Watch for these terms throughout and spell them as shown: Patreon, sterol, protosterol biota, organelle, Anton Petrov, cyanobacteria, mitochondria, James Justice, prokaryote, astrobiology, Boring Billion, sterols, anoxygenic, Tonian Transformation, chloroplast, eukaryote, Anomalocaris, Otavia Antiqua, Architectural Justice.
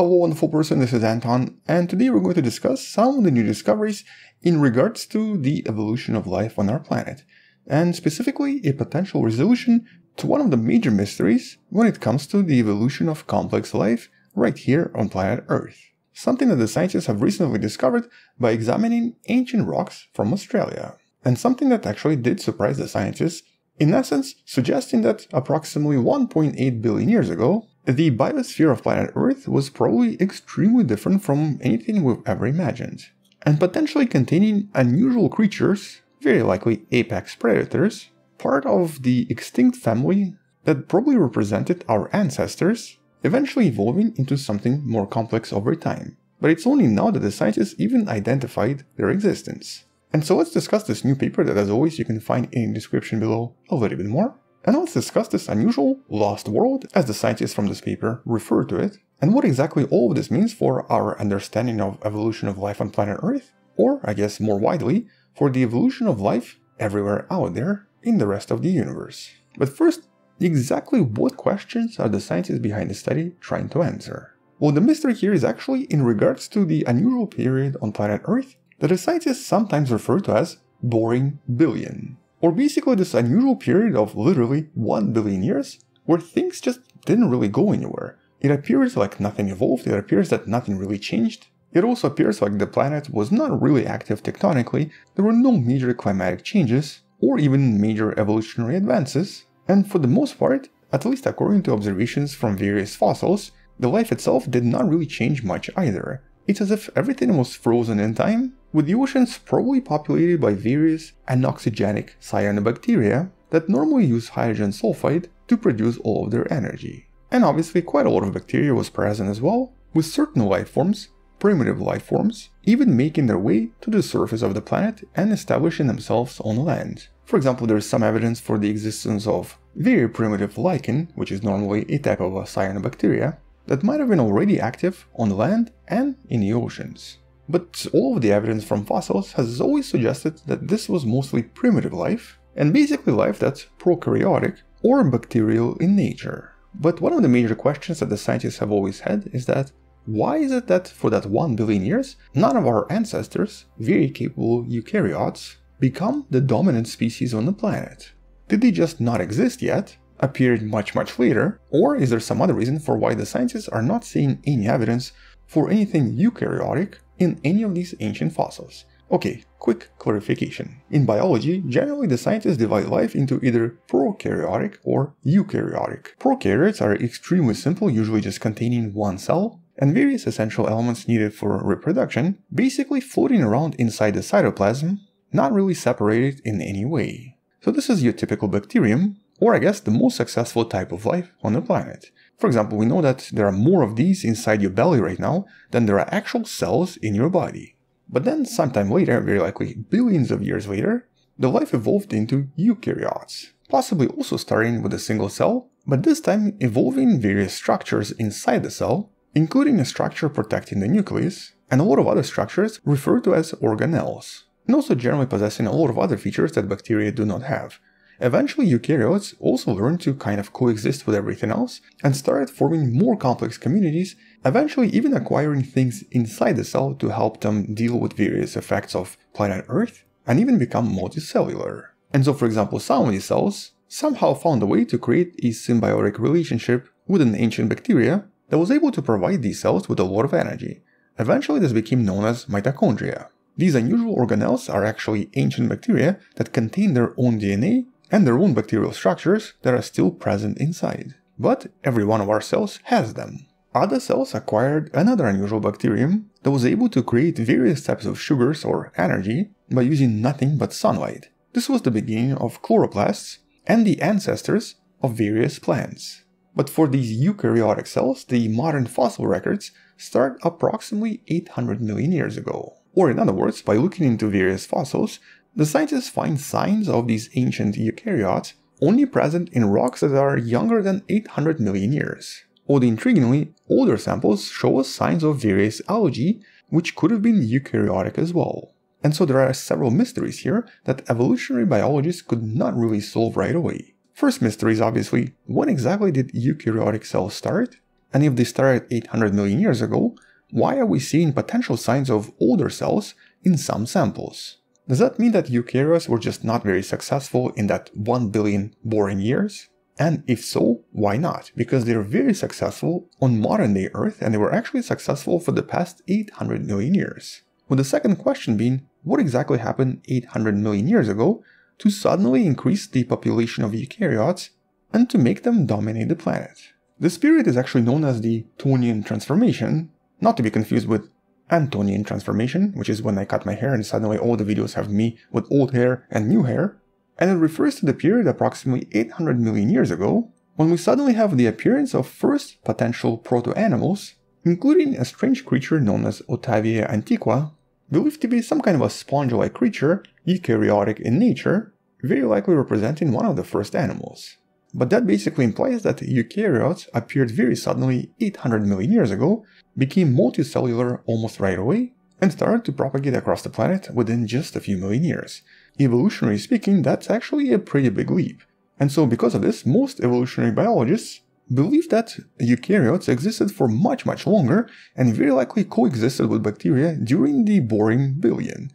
Hello wonderful person, this is Anton, and today we're going to discuss some of the new discoveries in regards to the evolution of life on our planet, and specifically a potential resolution to one of the major mysteries when it comes to the evolution of complex life right here on planet Earth. Something that the scientists have recently discovered by examining ancient rocks from Australia, and something that actually did surprise the scientists, in essence suggesting that approximately 1.8 billion years ago, the biosphere of planet Earth was probably extremely different from anything we've ever imagined, and potentially containing unusual creatures, very likely apex predators, part of the extinct family that probably represented our ancestors, eventually evolving into something more complex over time. But it's only now that the scientists even identified their existence. And so let's discuss this new paper that, as always, you can find in the description below a little bit more. And let's discuss this unusual lost world, as the scientists from this paper refer to it, and what exactly all of this means for our understanding of evolution of life on planet Earth, or I guess more widely, for the evolution of life everywhere out there in the rest of the universe. But first, exactly what questions are the scientists behind the study trying to answer? Well, the mystery here is actually in regards to the unusual period on planet Earth that the scientists sometimes refer to as Boring Billion. Or basically this unusual period of literally 1 billion years where things just didn't really go anywhere. It appears like nothing evolved, it appears that nothing really changed. It also appears like the planet was not really active tectonically, there were no major climatic changes or even major evolutionary advances, and for the most part, at least according to observations from various fossils, the life itself did not really change much either. It's as if everything was frozen in time, with the oceans probably populated by various anoxygenic cyanobacteria that normally use hydrogen sulfide to produce all of their energy. And obviously quite a lot of bacteria was present as well, with certain life forms, primitive life forms, even making their way to the surface of the planet and establishing themselves on land. For example, there is some evidence for the existence of very primitive lichen, which is normally a type of a cyanobacteria, that might have been already active on land and in the oceans. But all of the evidence from fossils has always suggested that this was mostly primitive life, and basically life that's prokaryotic or bacterial in nature. But one of the major questions that the scientists have always had is that, why is it that for that 1 billion years, none of our ancestors, very capable eukaryotes, become the dominant species on the planet? Did they just not exist yet, appeared much later, or is there some other reason for why the scientists are not seeing any evidence for anything eukaryotic in any of these ancient fossils? Okay, quick clarification. In biology, generally the scientists divide life into either prokaryotic or eukaryotic. Prokaryotes are extremely simple, usually just containing one cell, and various essential elements needed for reproduction, basically floating around inside the cytoplasm, not really separated in any way. So this is your typical bacterium, or I guess the most successful type of life on the planet. For example, we know that there are more of these inside your belly right now than there are actual cells in your body. But then sometime later, very likely billions of years later, the life evolved into eukaryotes, possibly also starting with a single cell, but this time evolving various structures inside the cell, including a structure protecting the nucleus, and a lot of other structures referred to as organelles, and also generally possessing a lot of other features that bacteria do not have. Eventually, eukaryotes also learned to kind of coexist with everything else and started forming more complex communities, eventually even acquiring things inside the cell to help them deal with various effects of planet Earth and even become multicellular. And so, for example, some of these cells somehow found a way to create a symbiotic relationship with an ancient bacteria that was able to provide these cells with a lot of energy. Eventually, this became known as mitochondria. These unusual organelles are actually ancient bacteria that contain their own DNA and their own bacterial structures that are still present inside. But every one of our cells has them. Other cells acquired another unusual bacterium that was able to create various types of sugars or energy by using nothing but sunlight. This was the beginning of chloroplasts and the ancestors of various plants. But for these eukaryotic cells, the modern fossil records start approximately 800 million years ago. Or in other words, by looking into various fossils, the scientists find signs of these ancient eukaryotes only present in rocks that are younger than 800 million years. Although intriguingly, older samples show us signs of various algae which could have been eukaryotic as well. And so there are several mysteries here that evolutionary biologists could not really solve right away. First mystery is obviously, when exactly did eukaryotic cells start? And if they started 800 million years ago, why are we seeing potential signs of older cells in some samples? Does that mean that eukaryotes were just not very successful in that 1 billion boring years? And if so, why not? Because they're very successful on modern day Earth, and they were actually successful for the past 800 million years. With the second question being, what exactly happened 800 million years ago to suddenly increase the population of eukaryotes and to make them dominate the planet? This period is actually known as the Tonian Transformation, not to be confused with Antonian Transformation, which is when I cut my hair and suddenly all the videos have me with old hair and new hair, and it refers to the period approximately 800 million years ago, when we suddenly have the appearance of first potential proto-animals, including a strange creature known as Otavia Antiqua, believed to be some kind of a sponge-like creature, eukaryotic in nature, very likely representing one of the first animals. But that basically implies that eukaryotes appeared very suddenly 800 million years ago, became multicellular almost right away, and started to propagate across the planet within just a few million years. Evolutionarily speaking, that's actually a pretty big leap. And so because of this, most evolutionary biologists believe that eukaryotes existed for much, much longer and very likely coexisted with bacteria during the Boring Billion.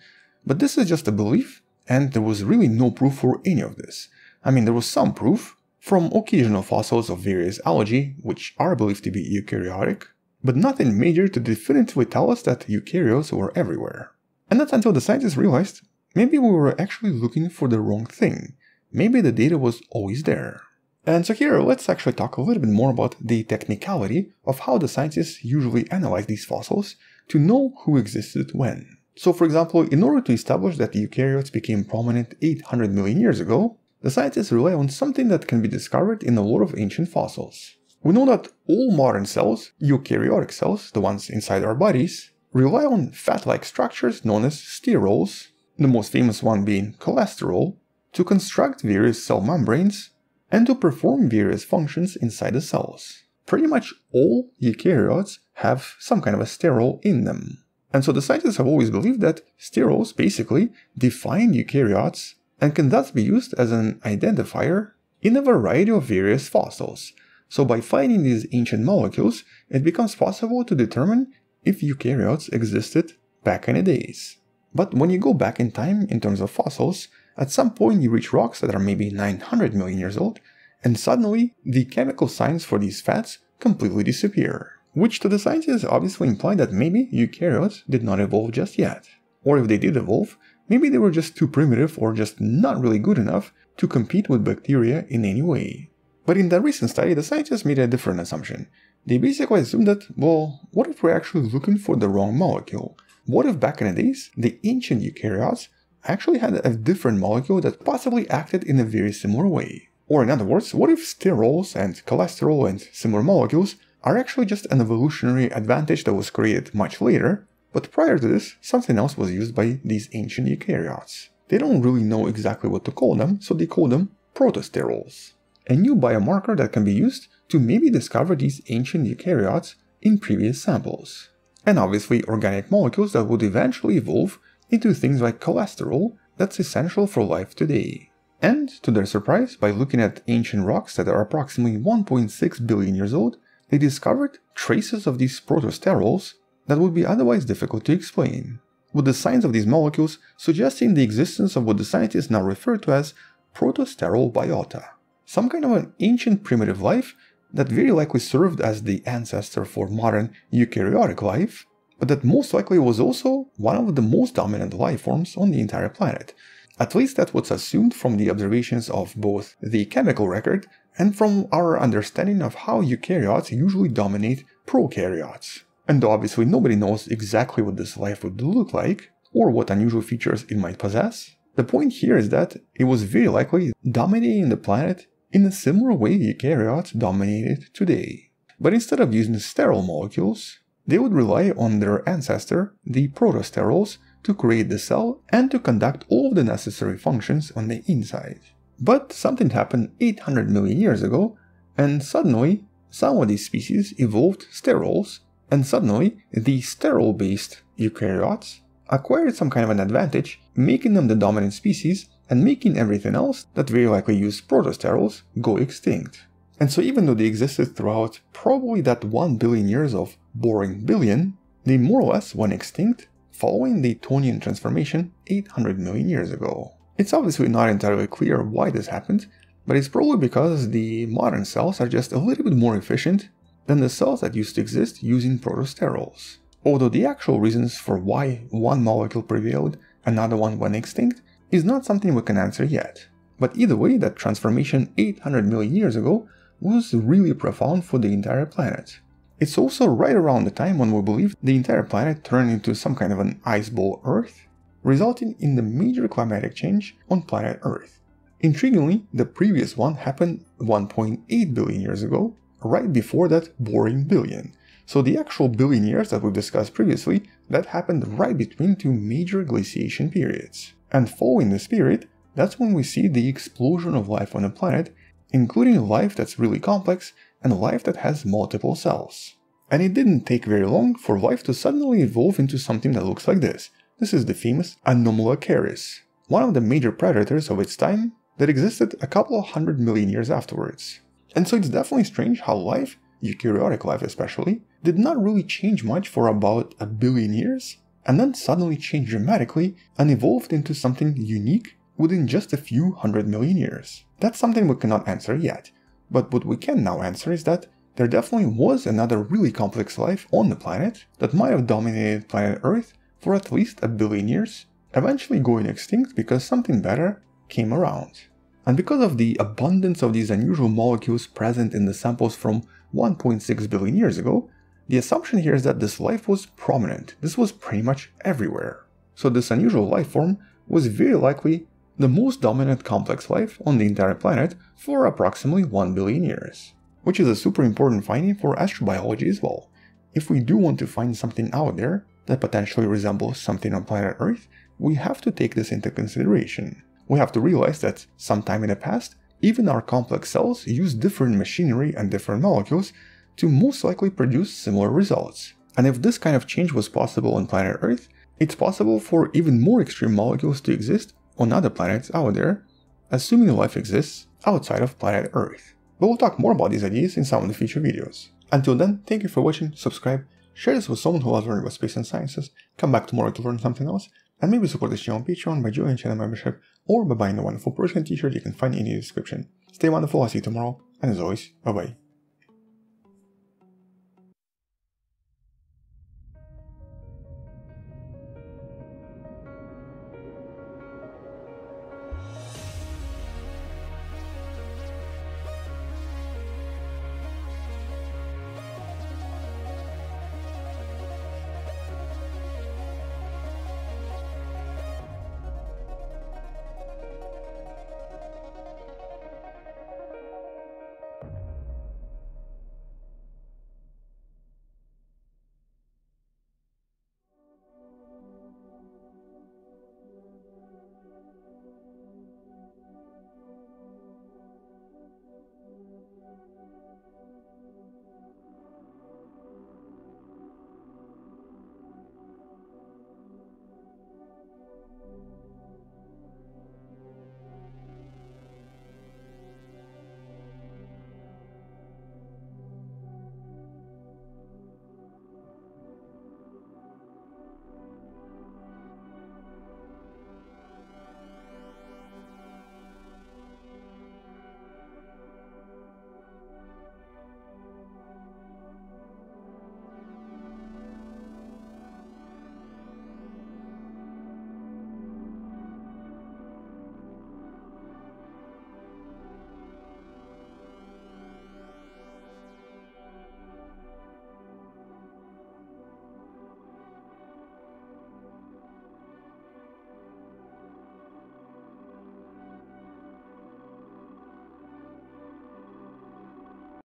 But this is just a belief, and there was really no proof for any of this. I mean, there was some proof from occasional fossils of various algae, which are believed to be eukaryotic, but nothing major to definitively tell us that eukaryotes were everywhere. And that's until the scientists realized, maybe we were actually looking for the wrong thing. Maybe the data was always there. And so here, let's actually talk a little bit more about the technicality of how the scientists usually analyze these fossils to know who existed when. So for example, in order to establish that eukaryotes became prominent 800 million years ago, the scientists rely on something that can be discovered in a lot of ancient fossils. We know that all modern cells, eukaryotic cells, the ones inside our bodies, rely on fat-like structures known as sterols, the most famous one being cholesterol, to construct various cell membranes and to perform various functions inside the cells. Pretty much all eukaryotes have some kind of a sterol in them. And so the scientists have always believed that sterols basically define eukaryotes and can thus be used as an identifier in a variety of various fossils. So by finding these ancient molecules, it becomes possible to determine if eukaryotes existed back in the days. But when you go back in time in terms of fossils, at some point you reach rocks that are maybe 900 million years old, and suddenly the chemical signs for these fats completely disappear. Which to the scientists obviously imply that maybe eukaryotes did not evolve just yet. Or if they did evolve, maybe they were just too primitive or just not really good enough to compete with bacteria in any way. But in that recent study, the scientists made a different assumption. They basically assumed that, well, what if we're actually looking for the wrong molecule? What if back in the days, the ancient eukaryotes actually had a different molecule that possibly acted in a very similar way? Or in other words, what if sterols and cholesterol and similar molecules are actually just an evolutionary advantage that was created much later, but prior to this, something else was used by these ancient eukaryotes? They don't really know exactly what to call them, so they call them protosterols. A new biomarker that can be used to maybe discover these ancient eukaryotes in previous samples. And obviously organic molecules that would eventually evolve into things like cholesterol that's essential for life today. And to their surprise, by looking at ancient rocks that are approximately 1.6 billion years old, they discovered traces of these protosterols that would be otherwise difficult to explain, with the signs of these molecules suggesting the existence of what the scientists now refer to as protosterol biota, some kind of an ancient primitive life that very likely served as the ancestor for modern eukaryotic life, but that most likely was also one of the most dominant life forms on the entire planet. At least that's what's assumed from the observations of both the chemical record and from our understanding of how eukaryotes usually dominate prokaryotes. And though obviously nobody knows exactly what this life would look like, or what unusual features it might possess, the point here is that it was very likely dominating the planet in a similar way eukaryotes dominated today. But instead of using sterile molecules, they would rely on their ancestor, the protosterols, to create the cell and to conduct all of the necessary functions on the inside. But something happened 800 million years ago, and suddenly some of these species evolved sterols, and suddenly the sterol-based eukaryotes acquired some kind of an advantage, making them the dominant species and making everything else that very likely used protosterols go extinct. And so even though they existed throughout probably that 1 billion years of Boring Billion, they more or less went extinct following the Tonian Transformation 800 million years ago. It's obviously not entirely clear why this happened, but it's probably because the modern cells are just a little bit more efficient than the cells that used to exist using protosterols. Although the actual reasons for why one molecule prevailed, another one went extinct, is not something we can answer yet. But either way, that transformation 800 million years ago was really profound for the entire planet. It's also right around the time when we believe the entire planet turned into some kind of an ice ball Earth, resulting in the major climatic change on planet Earth. Intriguingly, the previous one happened 1.8 billion years ago, right before that Boring Billion. So the actual billion years that we've discussed previously, that happened right between two major glaciation periods. And following this period, that's when we see the explosion of life on the planet, including life that's really complex and life that has multiple cells. And it didn't take very long for life to suddenly evolve into something that looks like this. This is the famous Anomalocaris, one of the major predators of its time that existed a couple of 100 million years afterwards. And so it's definitely strange how life, eukaryotic life especially, did not really change much for about a billion years, and then suddenly changed dramatically and evolved into something unique within just a few 100 million years. That's something we cannot answer yet, but what we can now answer is that there definitely was another really complex life on the planet that might have dominated planet Earth for at least a billion years, eventually going extinct because something better came around. And because of the abundance of these unusual molecules present in the samples from 1.6 billion years ago, the assumption here is that this life was prominent. This was pretty much everywhere. So this unusual life form was very likely the most dominant complex life on the entire planet for approximately 1 billion years. Which is a super important finding for astrobiology as well. If we do want to find something out there that potentially resembles something on planet Earth, we have to take this into consideration. We have to realize that sometime in the past, even our complex cells used different machinery and different molecules to most likely produce similar results. And if this kind of change was possible on planet Earth, it's possible for even more extreme molecules to exist on other planets out there, assuming life exists outside of planet Earth. But we'll talk more about these ideas in some of the future videos. Until then, thank you for watching, subscribe, share this with someone who loves learning about space and sciences, come back tomorrow to learn something else, and maybe support this channel on Patreon by joining channel membership or by buying the wonderful Persian t-shirt you can find in the description. Stay wonderful, I'll see you tomorrow, and as always, bye-bye.